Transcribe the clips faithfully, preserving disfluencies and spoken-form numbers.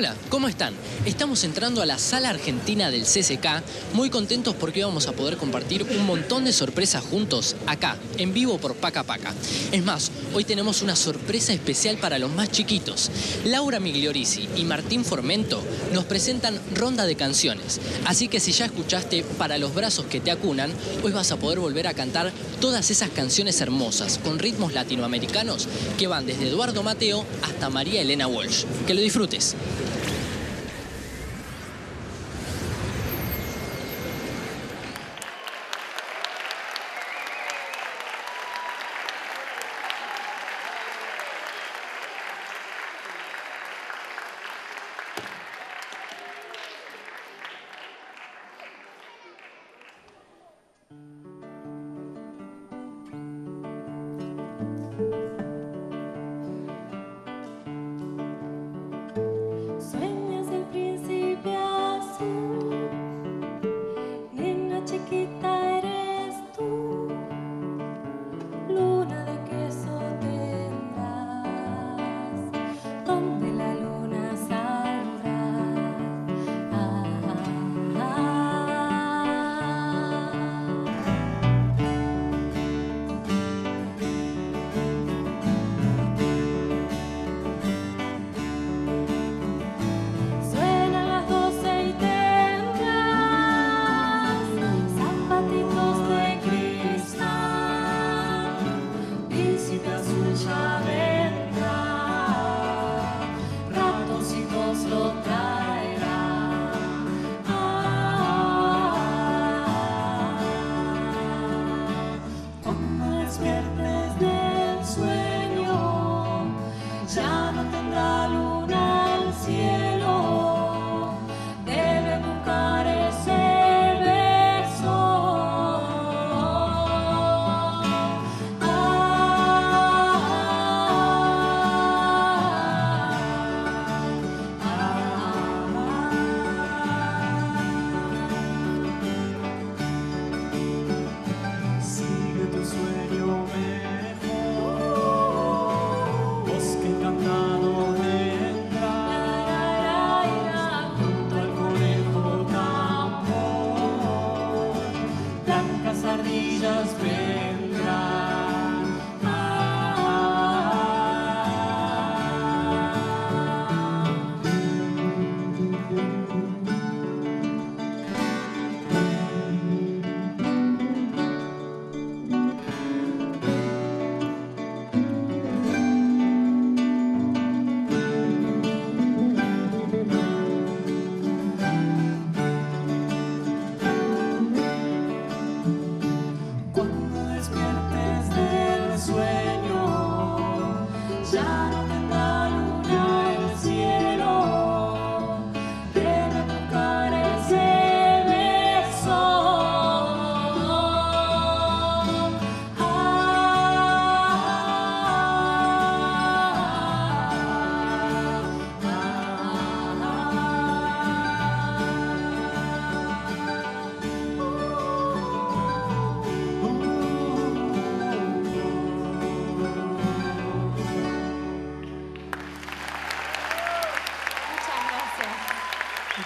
Hola, ¿cómo están? Estamos entrando a la Sala Argentina del C C K, muy contentos porque vamos a poder compartir un montón de sorpresas juntos acá, en vivo por Paka Paka. Es más, hoy tenemos una sorpresa especial para los más chiquitos. Laura Migliorisi y Martín Formento nos presentan Ronda de Canciones. Así que si ya escuchaste Para los brazos que te acunan, hoy vas a poder volver a cantar todas esas canciones hermosas con ritmos latinoamericanos que van desde Eduardo Mateo hasta María Elena Walsh. Que lo disfrutes.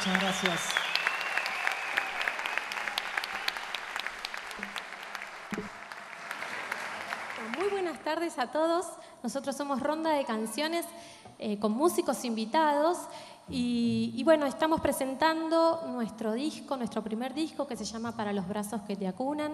Muchas gracias. Muy buenas tardes a todos. Nosotros somos Ronda de Canciones eh, con músicos invitados y, y bueno, estamos presentando nuestro disco, nuestro primer disco que se llama Para los brazos que te acunan.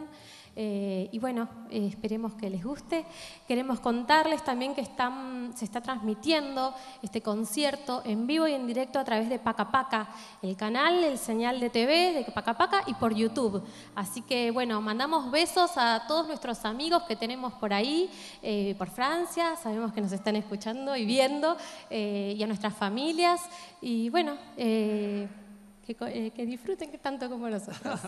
Eh, y bueno, eh, esperemos que les guste. Queremos contarles también que están, se está transmitiendo este concierto en vivo y en directo a través de Paka Paka, el canal, el señal de T V de Paka Paka y por YouTube. Así que bueno, mandamos besos a todos nuestros amigos que tenemos por ahí, eh, por Francia, sabemos que nos están escuchando y viendo, eh, y a nuestras familias. Y bueno, eh, que, eh, que disfruten tanto como nosotros.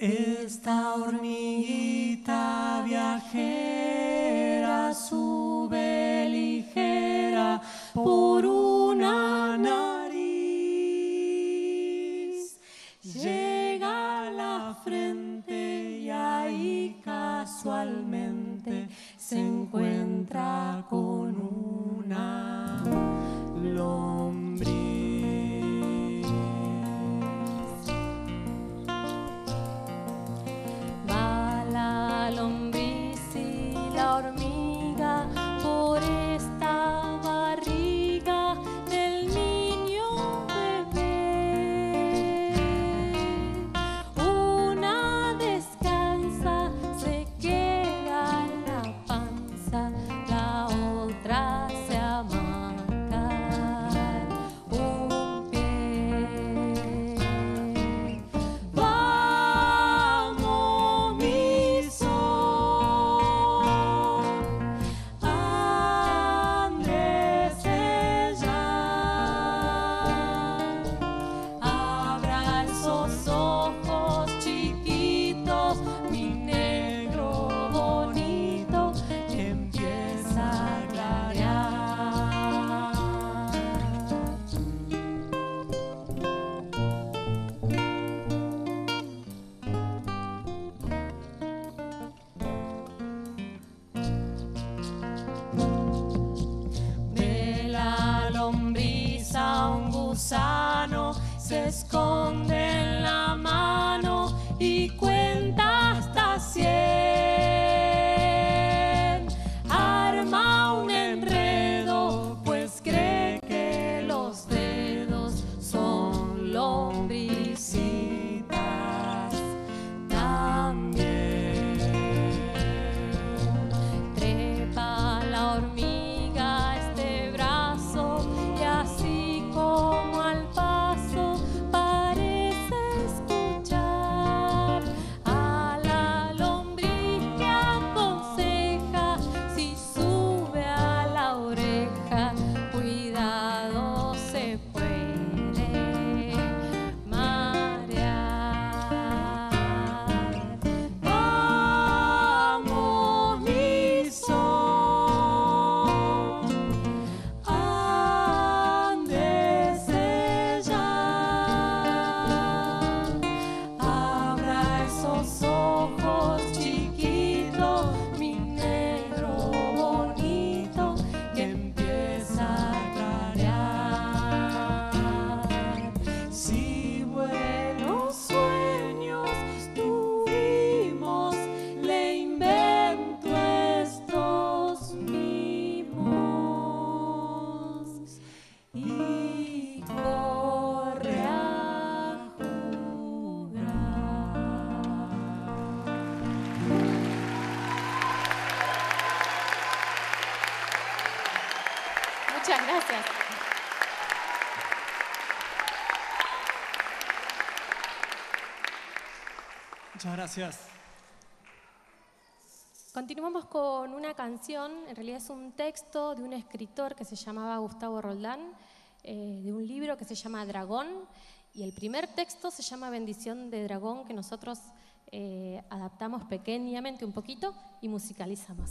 Esta hormiguita viajera sube ligera por una nariz, llega a la frente y ahí Muchas gracias. Muchas gracias. Continuamos con una canción, en realidad es un texto de un escritor que se llamaba Gustavo Roldán, eh, de un libro que se llama Dragón, y el primer texto se llama Bendición de Dragón, que nosotros eh, adaptamos pequeñamente un poquito y musicalizamos.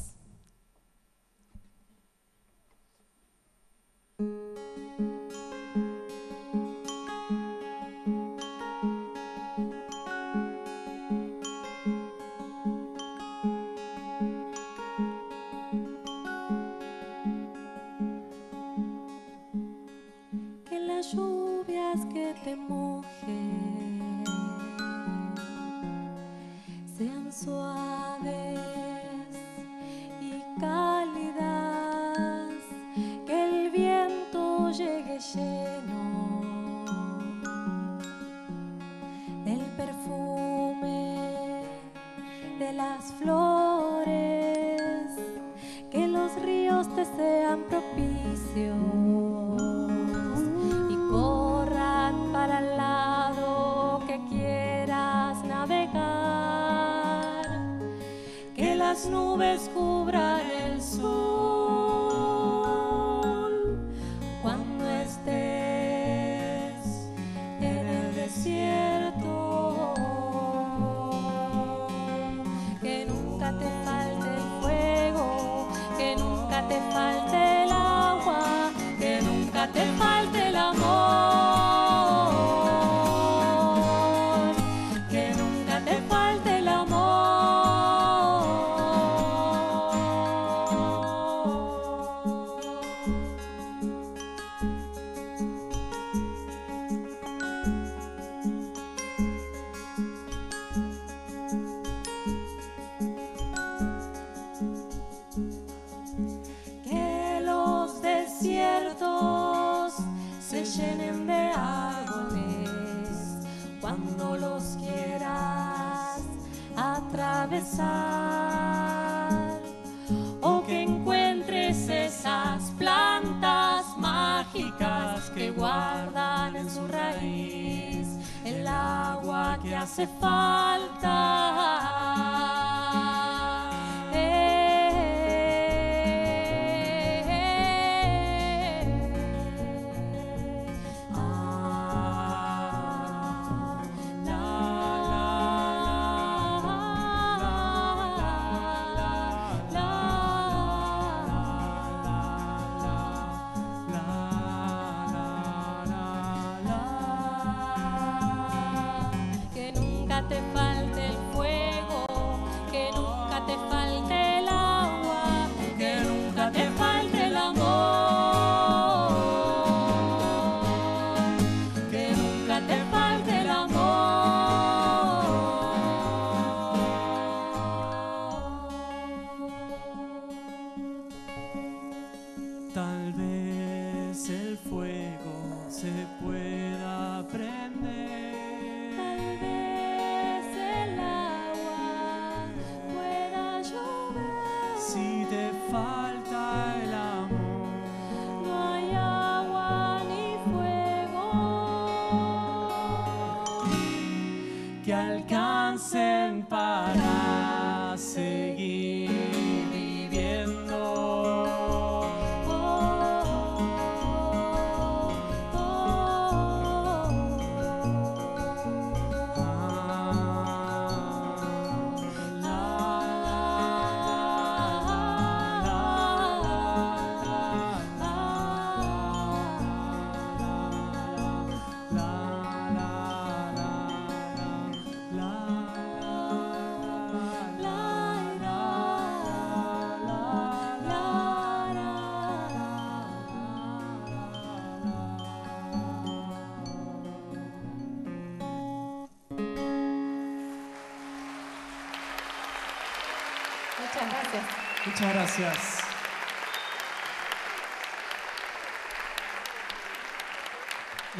Muchas gracias.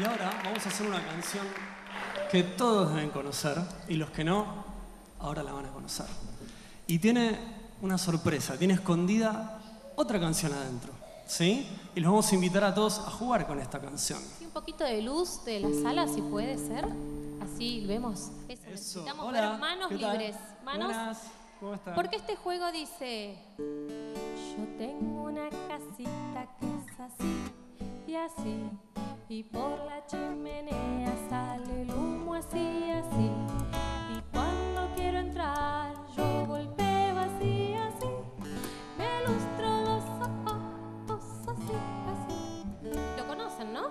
Y ahora vamos a hacer una canción que todos deben conocer y los que no, ahora la van a conocer. Y tiene una sorpresa, tiene escondida otra canción adentro. ¿sí? Y los vamos a invitar a todos a jugar con esta canción. Sí, un poquito de luz de la sala, si puede ser. Así vemos. Eso, Eso. Necesitamos Hola. ver manos libres. Manos. Buenas. ¿Cómo están? Porque este juego dice: yo tengo una casita que es así y así, y por la chimenea sale el humo así y así, y cuando quiero entrar yo golpeo así así, me lustro los zapatos así así. ¿Lo conocen, no?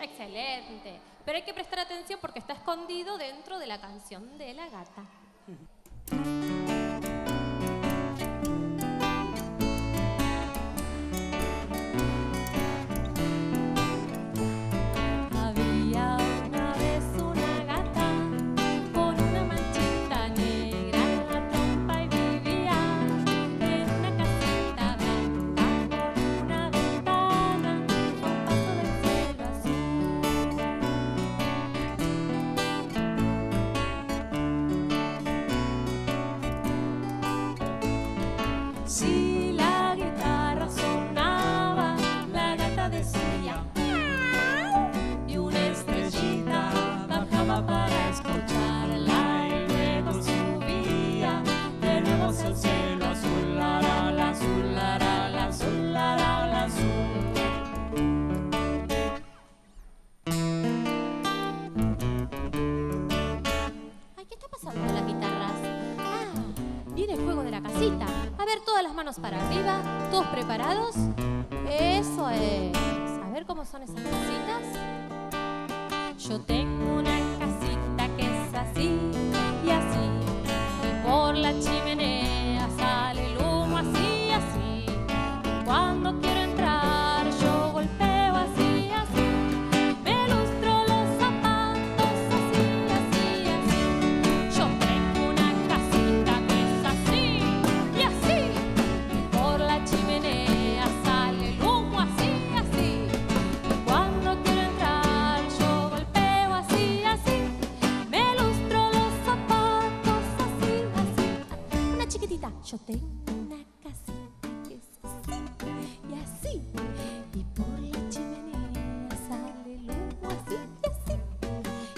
Excelente. Pero hay que prestar atención porque está escondido dentro de la canción de la gata. Para arriba, todos preparados. Eso es. A ver cómo son esas casitas. Yo tengo una casita que es así y así, y por la chimenea sale el humo así y así, y cuando quiero entrar yo golpeo así y así, me lustro los zapatos así y así y así. Yo tengo una casita que es así y así, chimenea sale el humo así, así, y cuando quiero entrar yo golpeo así, así, me lustro los zapatos así, así. Una chiquitita, yo tengo una casita que es así y así, y por la chimenea sale el humo así y así,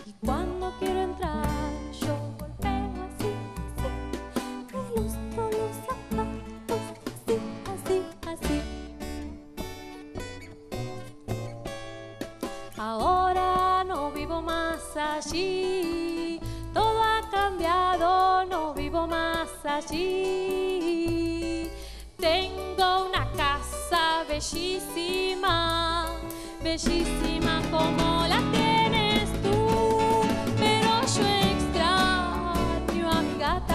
y cuando quiero entrar yo golpeo así, así, me lustro los zapatos así. Ahora no vivo más allí, todo ha cambiado, no vivo más allí. Tengo una casa bellísima, bellísima como la tienes tú, pero yo extraño a mi gata.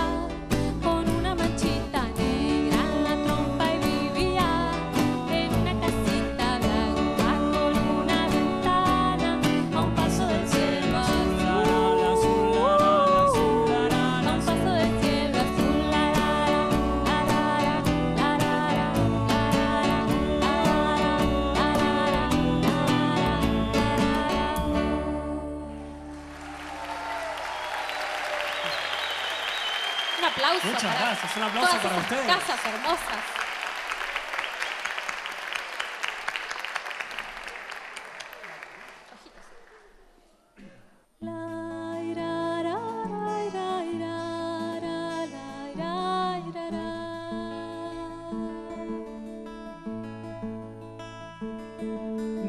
Muchas para, gracias, un aplauso para ustedes. Casas hermosas.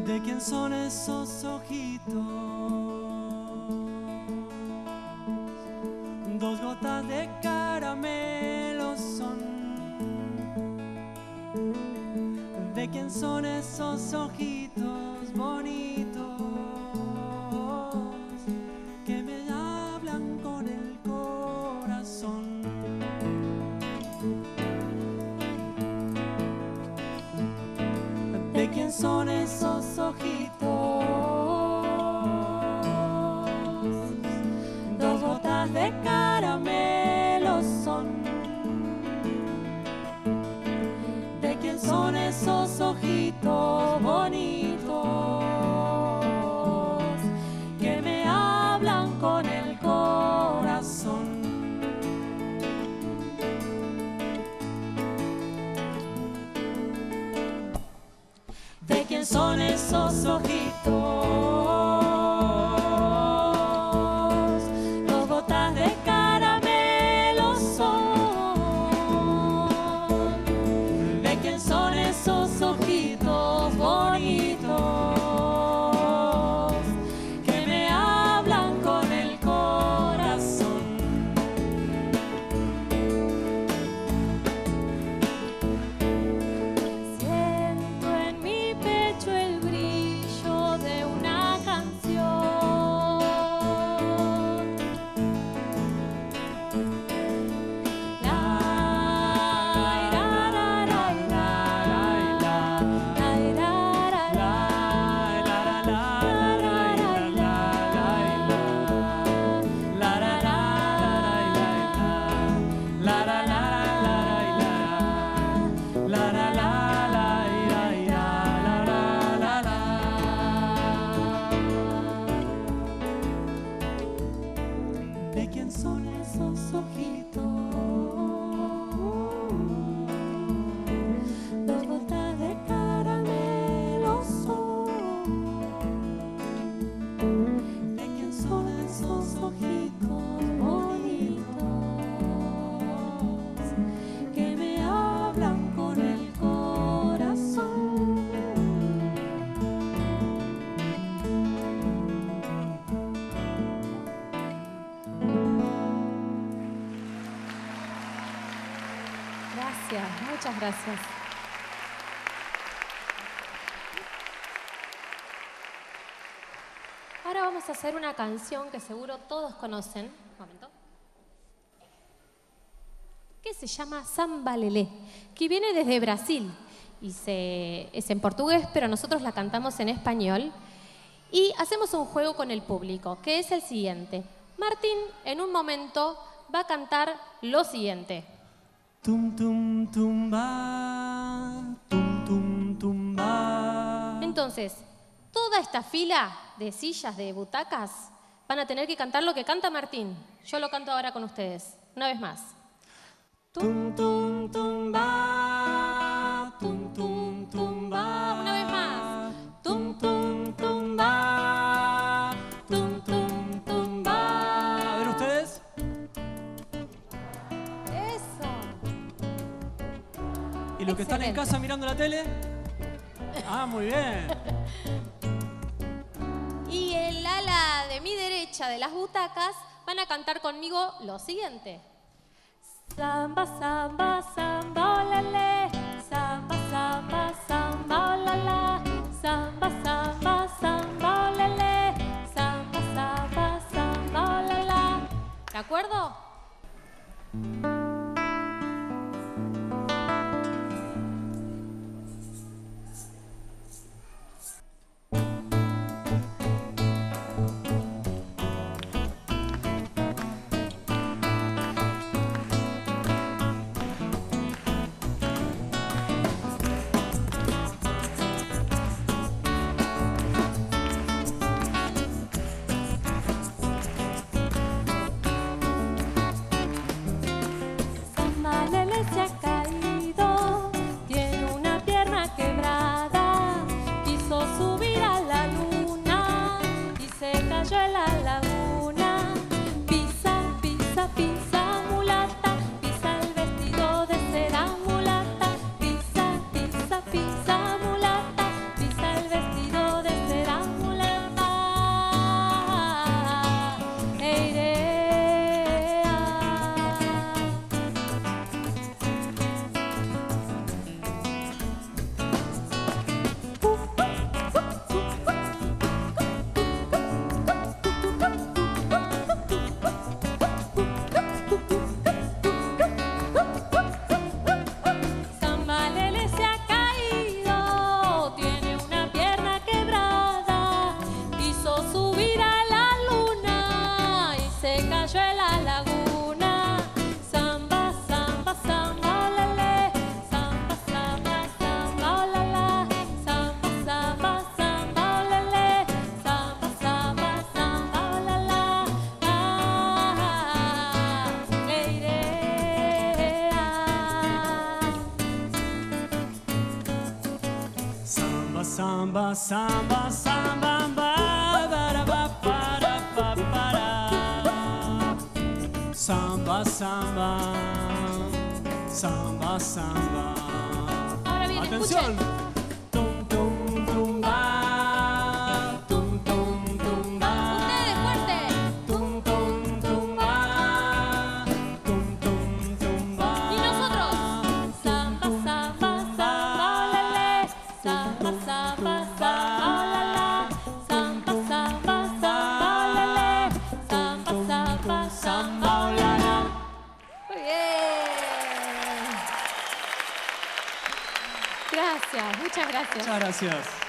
¿De quién son esos ojitos? Dos gotas de caramelo Caramelos son. ¿De quién son esos ojitos bonitos que me hablan con el corazón? ¿De quién son esos ojitos? Dos gotas de caramelo. ¿De quién son esos ojitos bonitos? quién son esos ojitos, dos botas de caramelo son, ve quién son esos ojitos bonitos, que me hablan con el corazón. Muchas gracias. Ahora vamos a hacer una canción que seguro todos conocen. Un momento. Que se llama Samba Lelé, que viene desde Brasil. Y se, es en portugués, pero nosotros la cantamos en español. Y hacemos un juego con el público, que es el siguiente. Martín, en un momento, va a cantar lo siguiente. Tum, tum, tumba, tum, tum, tumba. Entonces, toda esta fila de sillas, de butacas, van a tener que cantar lo que canta Martín. Yo lo canto ahora con ustedes, una vez más. Tum, tum, tumba, tum, tum, tumba. Una vez más. Tum, tum, tumba, tum, tum, tumba. A ver ustedes. ¿Y los que están en casa mirando la tele? Ah, muy bien. Y el ala de mi derecha de las butacas van a cantar conmigo lo siguiente. Samba, samba, samba, olale. Samba, samba, samba, olala. Samba, samba, samba, olale. Samba, samba, samba, olala. ¿De acuerdo? Samba, samba, samba, para para para para. Samba, samba, samba, samba. Ahora bien, atención. Escuchen. Muchas gracias. Muchas gracias. Muchas gracias.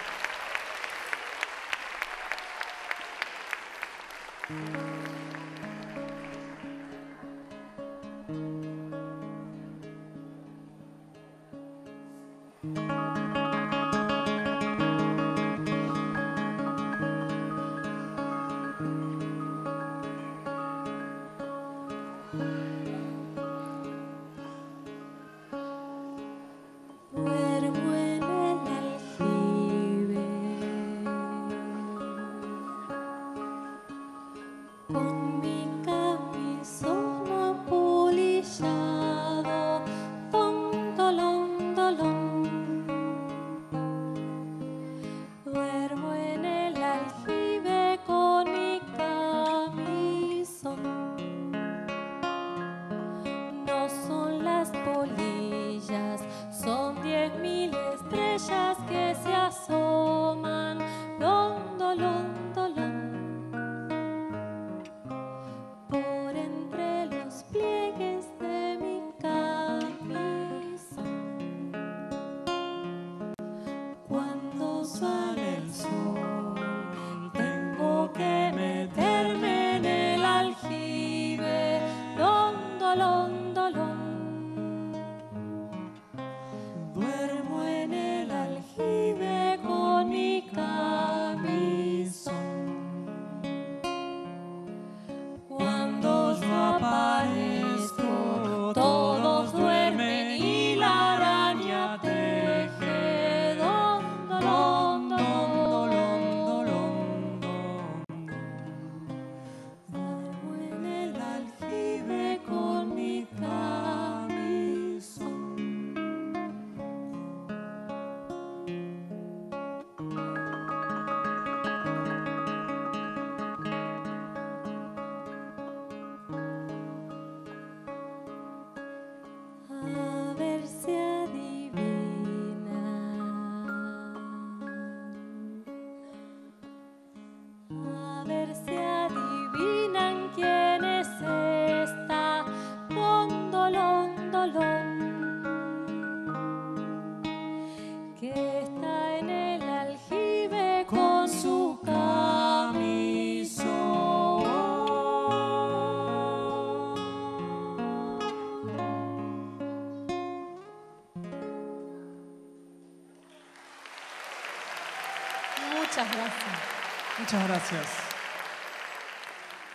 Muchas gracias.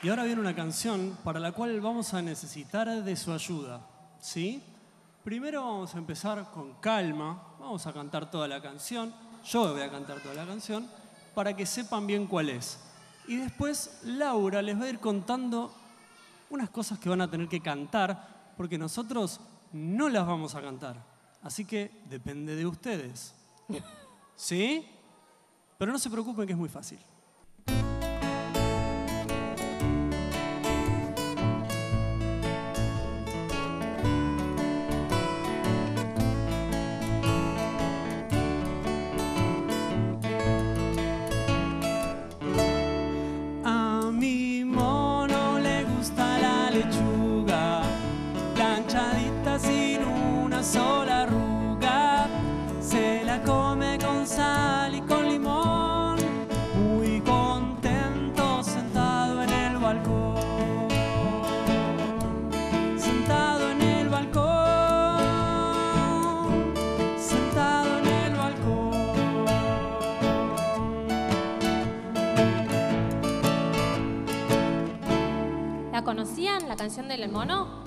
Y ahora viene una canción para la cual vamos a necesitar de su ayuda, ¿sí? Primero vamos a empezar con calma, vamos a cantar toda la canción, yo voy a cantar toda la canción, para que sepan bien cuál es. Y después Laura les va a ir contando unas cosas que van a tener que cantar, porque nosotros no las vamos a cantar. Así que depende de ustedes, ¿sí? Pero no se preocupen que es muy fácil. A mi mono le gusta la lechuga, planchadita sin una sola arruga, se la come con sal y con limón. ¿Conocían la canción del mono?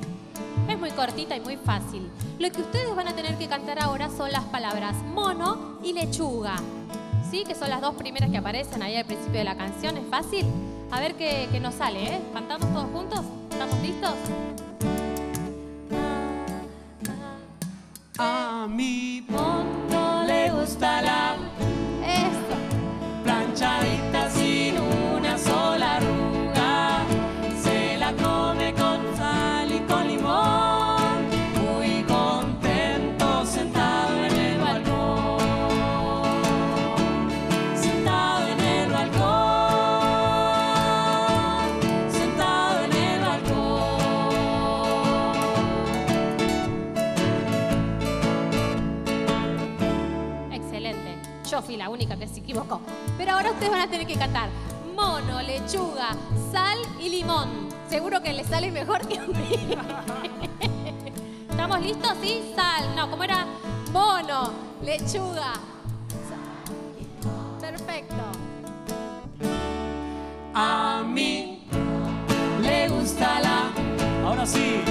Es muy cortita y muy fácil. Lo que ustedes van a tener que cantar ahora son las palabras mono y lechuga. Momusi, que son las dos primeras que aparecen ahí al principio de la canción. Es fácil. A ver qué, qué nos sale, ¿eh? ¿Cantamos todos juntos? ¿Estamos listos? A mi mono le gusta la... Eso. Planchadita sin una sola arruga. Se la come con sal y con limón. Muy contento sentado en el balcón. Sentado en el balcón. Sentado en el balcón. Excelente. Yo fui la única que se equivocó. Pero ahora ustedes van a tener que cantar mono, lechuga, sal y limón. Seguro que les sale mejor que a mí. ¿Estamos listos? Sí, sal. No, ¿cómo era? Mono, lechuga, sal y limón. Perfecto. A mí le gusta la... Ahora sí.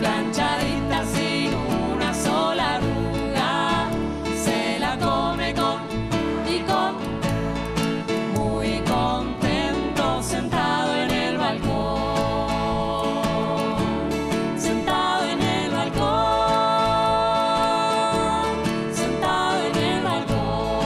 Planchadita sin una sola arruga. Se la come con... y con... sentado en el balcón, sentado en el balcón, sentado en el balcón.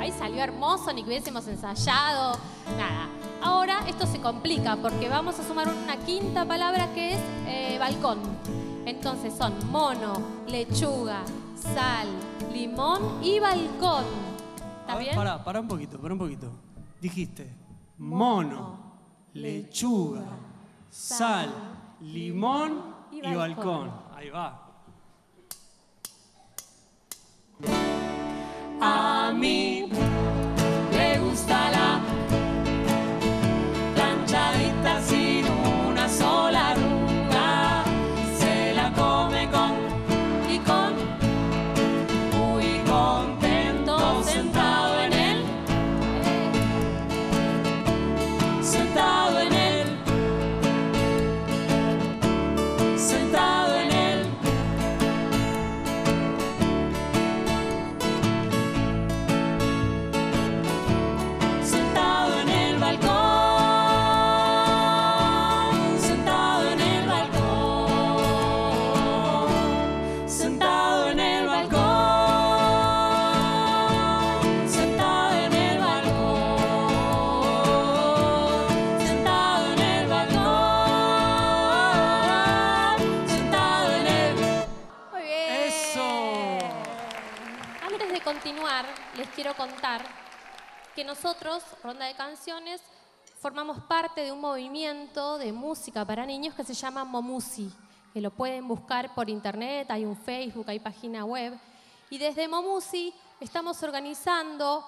Ahí salió hermoso, ni que hubiésemos ensayado, nada. Ahora esto se complica porque vamos a sumar una quinta palabra que es eh, balcón. Entonces son mono, lechuga, sal, limón y balcón. ¿Está bien? Pará, pará un poquito, pará un poquito. Dijiste mono, lechuga, sal, limón y balcón. Y balcón. Ahí va. A mí me gusta la planchadita sin una sola arruga. Se la come con y con... contento sentado en él, sentado en él, sentado en él. Sentado en el balcón, sentado en el balcón, sentado en el balcón. Les quiero contar que nosotros, Ronda de Canciones, formamos parte de un movimiento de música para niños que se llama Momusi, que lo pueden buscar por internet, hay un Facebook, hay página web. Y desde Momusi estamos organizando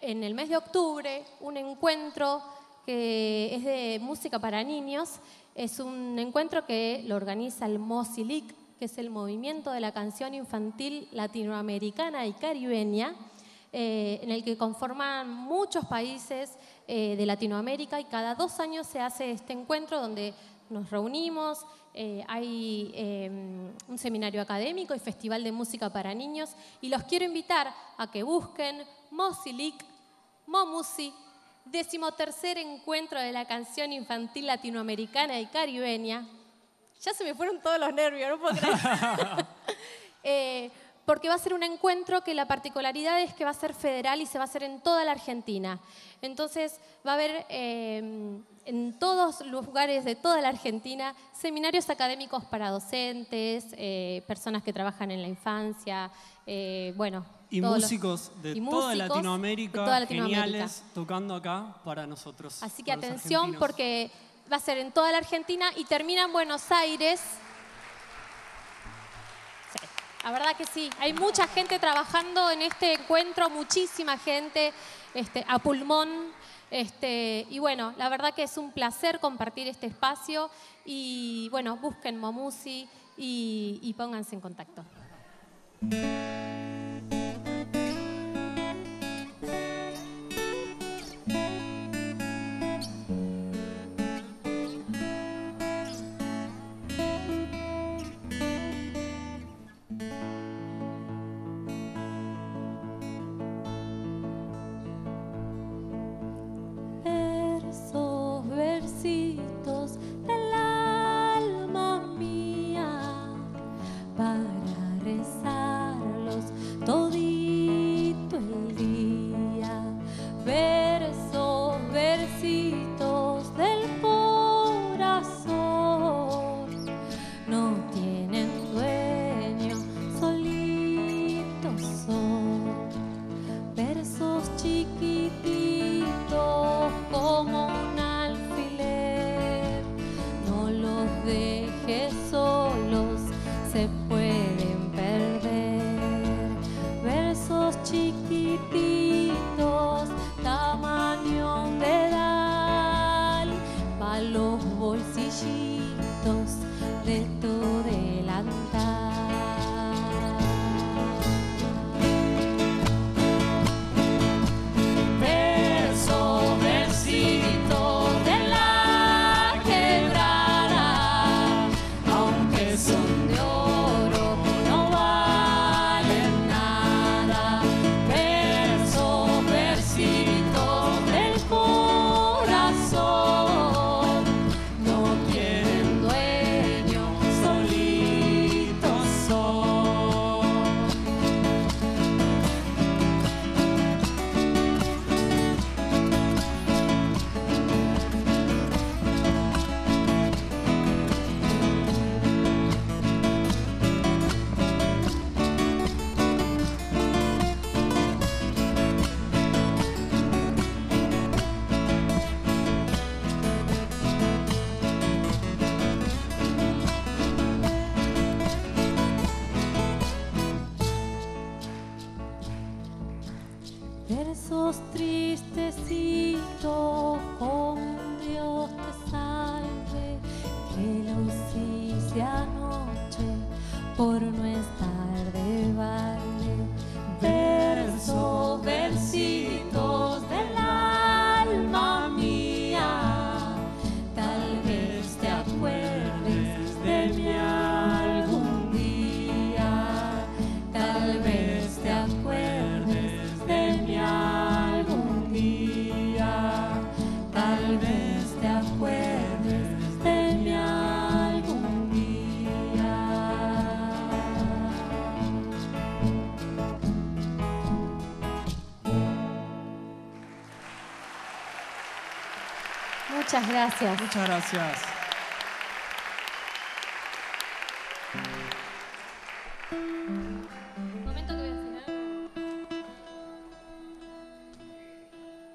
en el mes de octubre un encuentro que es de música para niños. Es un encuentro que lo organiza el Mozilic, que es el movimiento de la canción infantil latinoamericana y caribeña, eh, en el que conforman muchos países eh, de Latinoamérica, y cada dos años se hace este encuentro donde nos reunimos, eh, hay eh, un seminario académico y festival de música para niños, y los quiero invitar a que busquen Mozilic, Momusi, decimotercer encuentro de la canción infantil latinoamericana y caribeña. Ya se me fueron todos los nervios, no puedo creer. eh, porque va a ser un encuentro que la particularidad es que va a ser federal y se va a hacer en toda la Argentina. Entonces va a haber eh, en todos los lugares de toda la Argentina seminarios académicos para docentes, eh, personas que trabajan en la infancia, eh, bueno. Y músicos los, de, y músicos toda Latinoamérica, de toda Latinoamérica, geniales, tocando acá para nosotros. Así que atención porque... va a ser en toda la Argentina y termina en Buenos Aires. Sí, la verdad que sí. Hay mucha gente trabajando en este encuentro, muchísima gente este, a pulmón. Este, y bueno, la verdad que es un placer compartir este espacio. Y bueno, busquen Momusi y, y pónganse en contacto. sos tristecito, con Dios te salve, que luciste anoche por no estar de baile. Versos, versitos del alma mía, tal vez te acuerdes de mí algún día, tal vez te acuerdes de mí algún día, tal vez te acuerdes de mí algún día. Muchas gracias. Muchas gracias.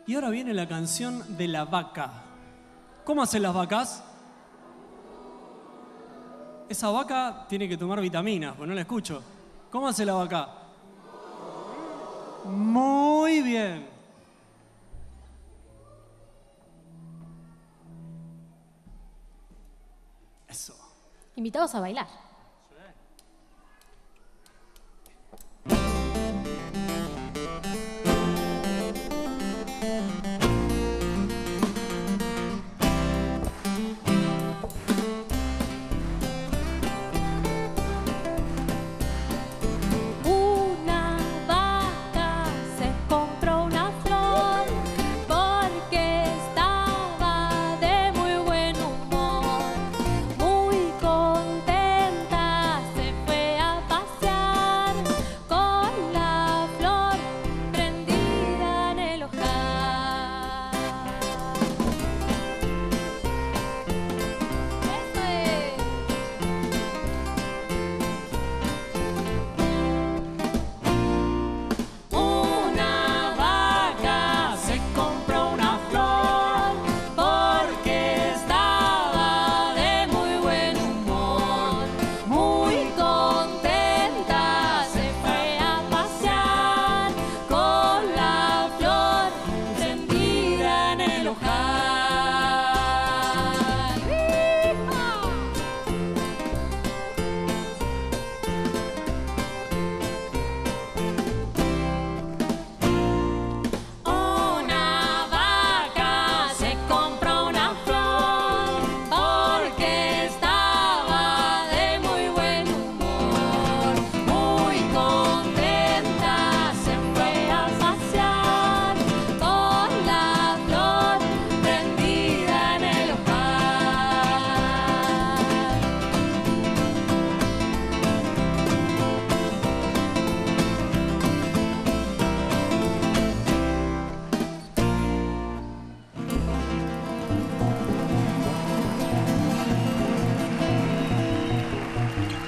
Y ahora viene la canción de la vaca. ¿Cómo hacen las vacas? Esa vaca tiene que tomar vitaminas, pues no la escucho. ¿Cómo hace la vaca? Muy bien. Eso. Invitados a bailar.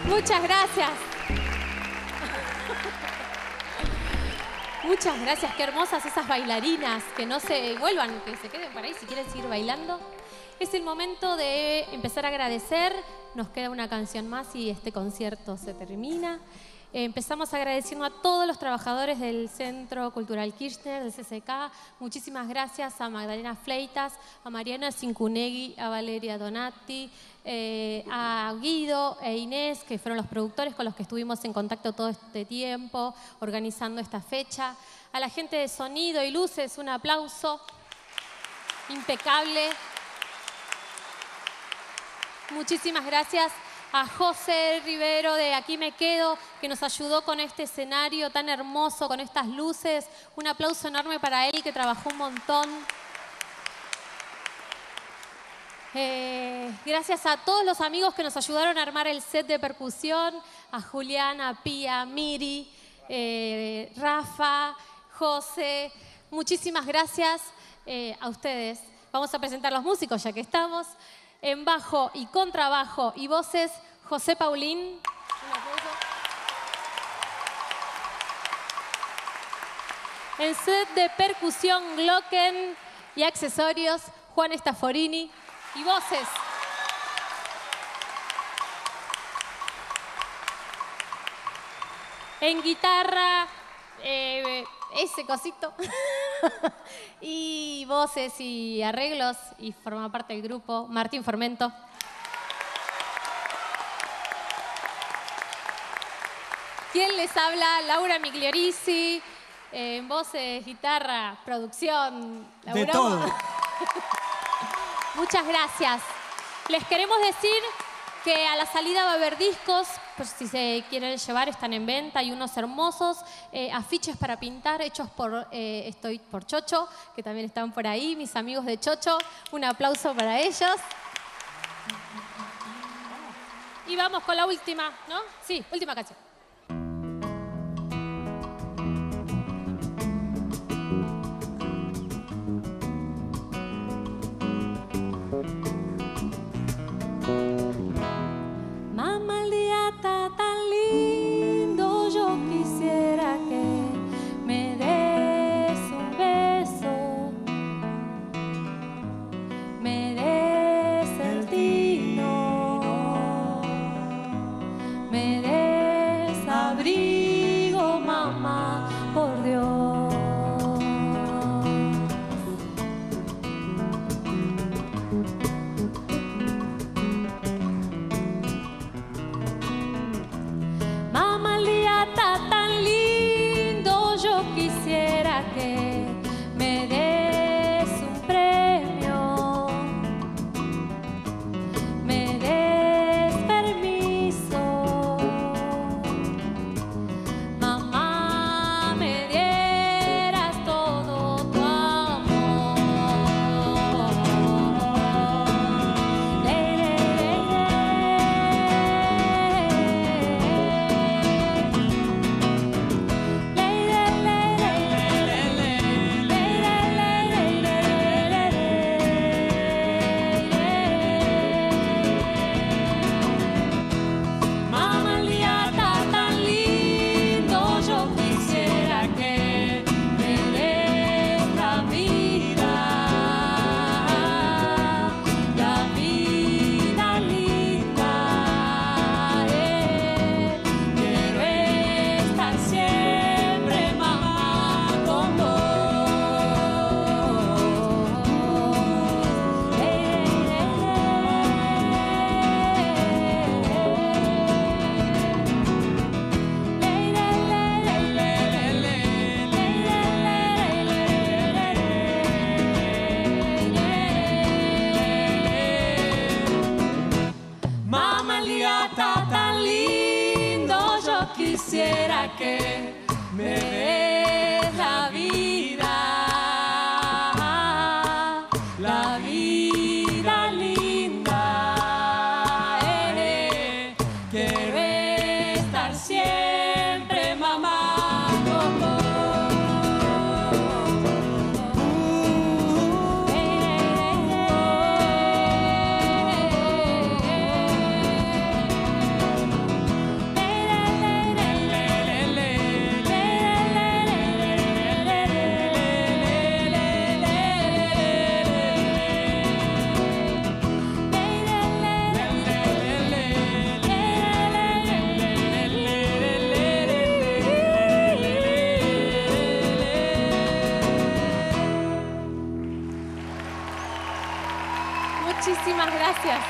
Muchas gracias. Muchas gracias, qué hermosas esas bailarinas, que no se vuelvan, que se queden por ahí si quieren seguir bailando. Es el momento de empezar a agradecer, nos queda una canción más y este concierto se termina. Empezamos agradeciendo a todos los trabajadores del Centro Cultural Kirchner, del C C K. Muchísimas gracias a Magdalena Fleitas, a Mariana Cincunegui, a Valeria Donati, eh, a Guido e Inés, que fueron los productores con los que estuvimos en contacto todo este tiempo, organizando esta fecha. A la gente de Sonido y Luces, un aplauso impecable. Muchísimas gracias a José Rivero de Aquí Me Quedo, que nos ayudó con este escenario tan hermoso, con estas luces. Un aplauso enorme para él, que trabajó un montón. Eh, gracias a todos los amigos que nos ayudaron a armar el set de percusión, a Juliana, Pía, Miri, eh, Rafa, José. Muchísimas gracias eh, a ustedes. Vamos a presentar a los músicos, ya que estamos. En bajo y contrabajo y voces, José Paulín. En set de percusión, Glocken y accesorios, Juan Staforini. Y voces. En guitarra, eh, ese cosito. y voces y arreglos, y forma parte del grupo Martín Formento. ¿Quién les habla? Laura Migliorisi, eh, en voces, guitarra, producción, laburamos. De todo. Muchas gracias. Les queremos decir que a la salida va a haber discos, pues si se quieren llevar están en venta, hay unos hermosos eh, afiches para pintar hechos por, eh, estoy por Chocho, que también están por ahí, mis amigos de Chocho, un aplauso para ellos. Y vamos con la última, ¿no? Sí, última canción.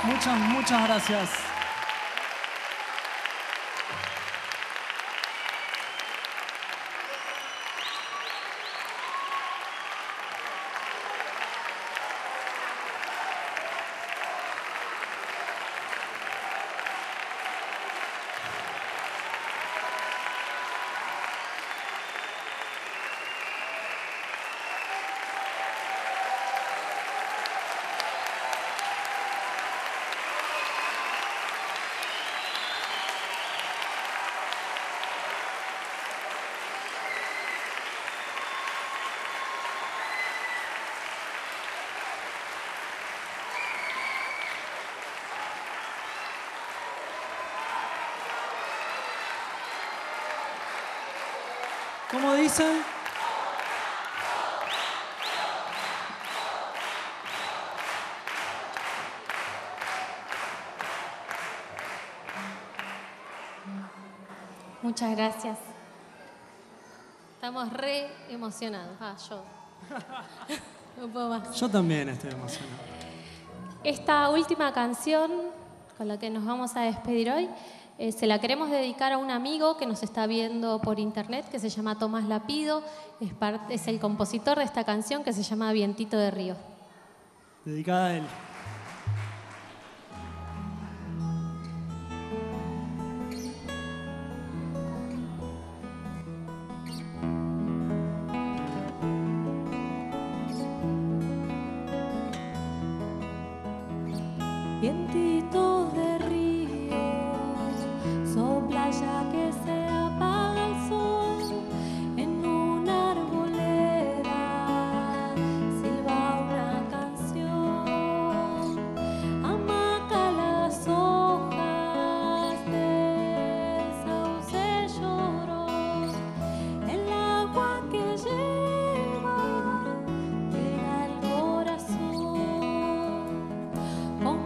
Muchas, muchas gracias. ¿Cómo dice? Muchas gracias. Estamos re emocionados. Ah, yo. No puedo más. Yo también estoy emocionado. Esta última canción con la que nos vamos a despedir hoy, eh, se la queremos dedicar a un amigo que nos está viendo por internet, que se llama Tomás Lapido, es, parte, es el compositor de esta canción que se llama Vientito de Río. Dedicada a él. Vientito de río, sopla ya que se apaga el sol, en una arboleda silba una canción, amaca las hojas del sauce lloró, el agua que lleva llega al corazón, como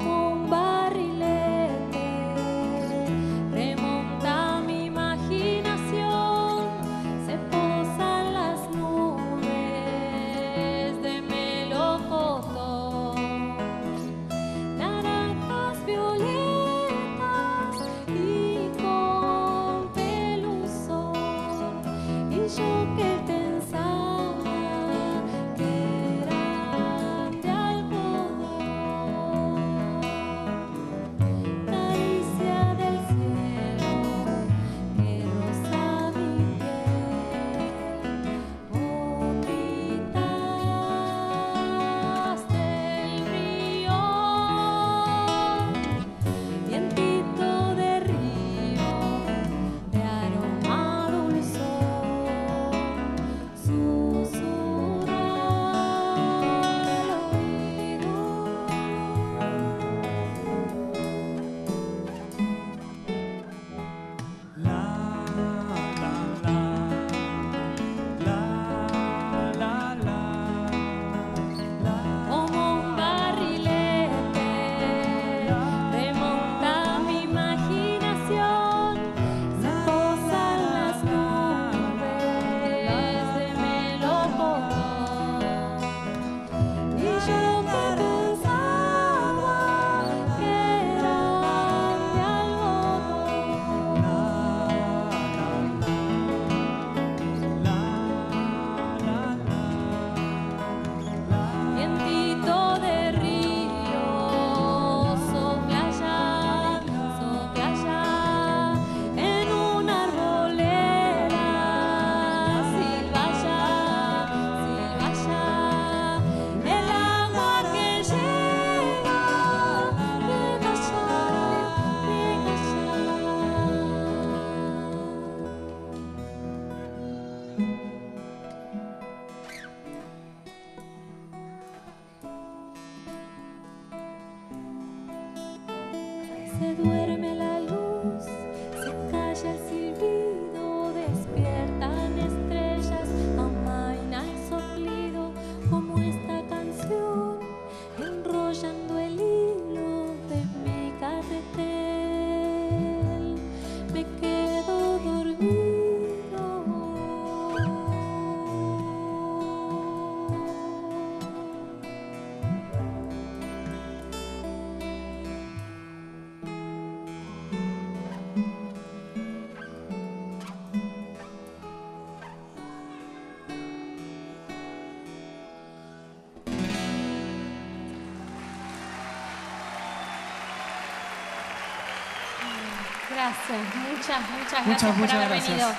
Gracias, muchas, muchas gracias muchas, por muchas haber gracias. venido.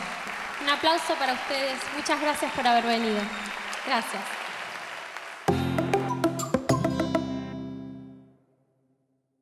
Un aplauso para ustedes, muchas gracias por haber venido. Gracias.